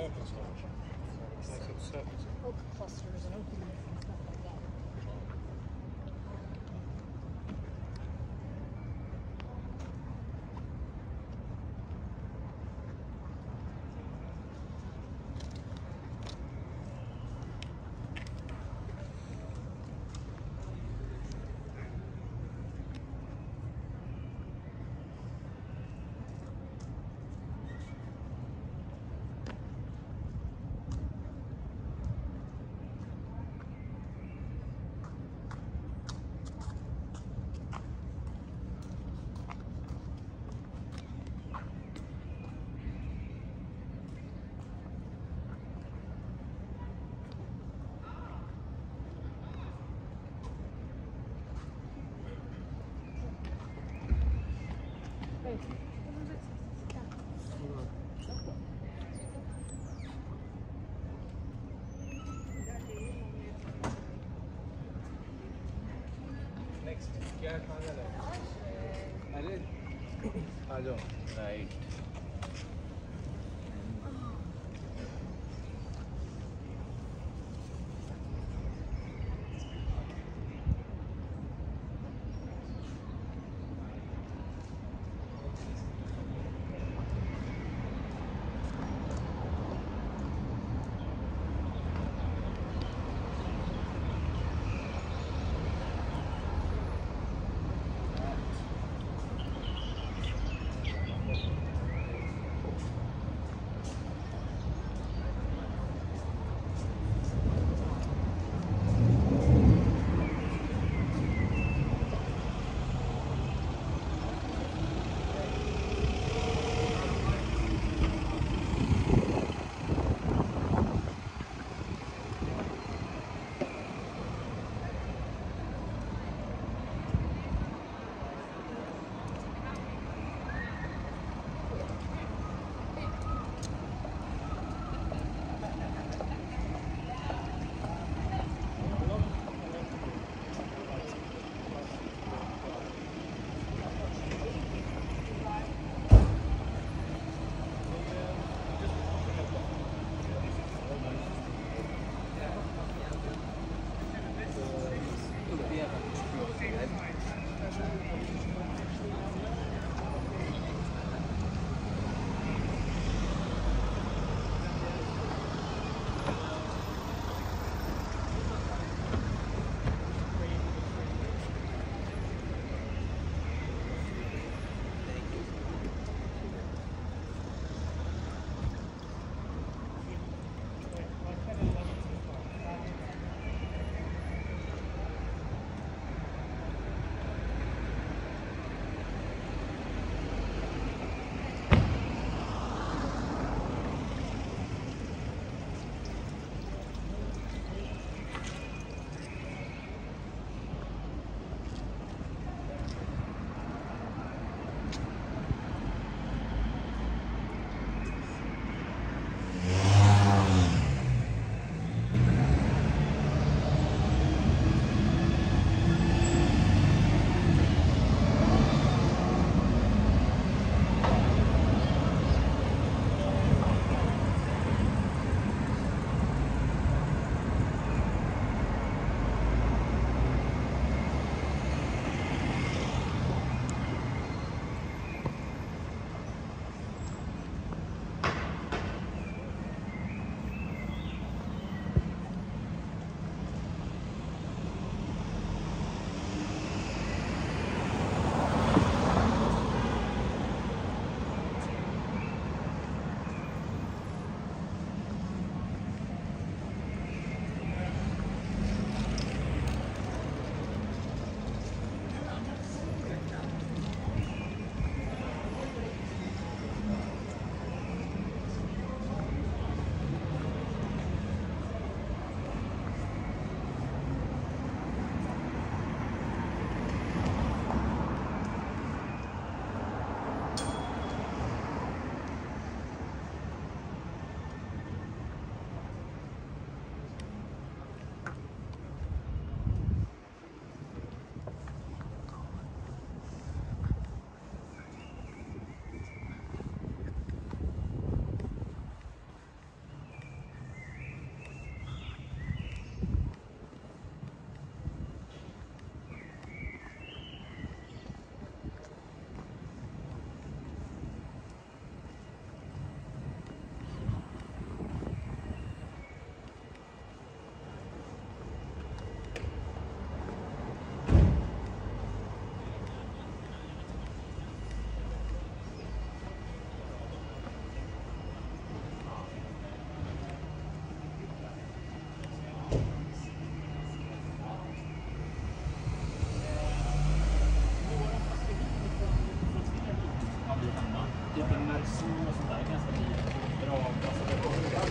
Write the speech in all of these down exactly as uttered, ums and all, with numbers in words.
circus lodge. It's like a circus. Oak clusters and oak leaves and stuff like that. Right. Thank you. Jättemärsor och sånt där, ganska litet drag. Alltså det går ju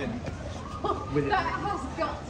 win with it. That has got to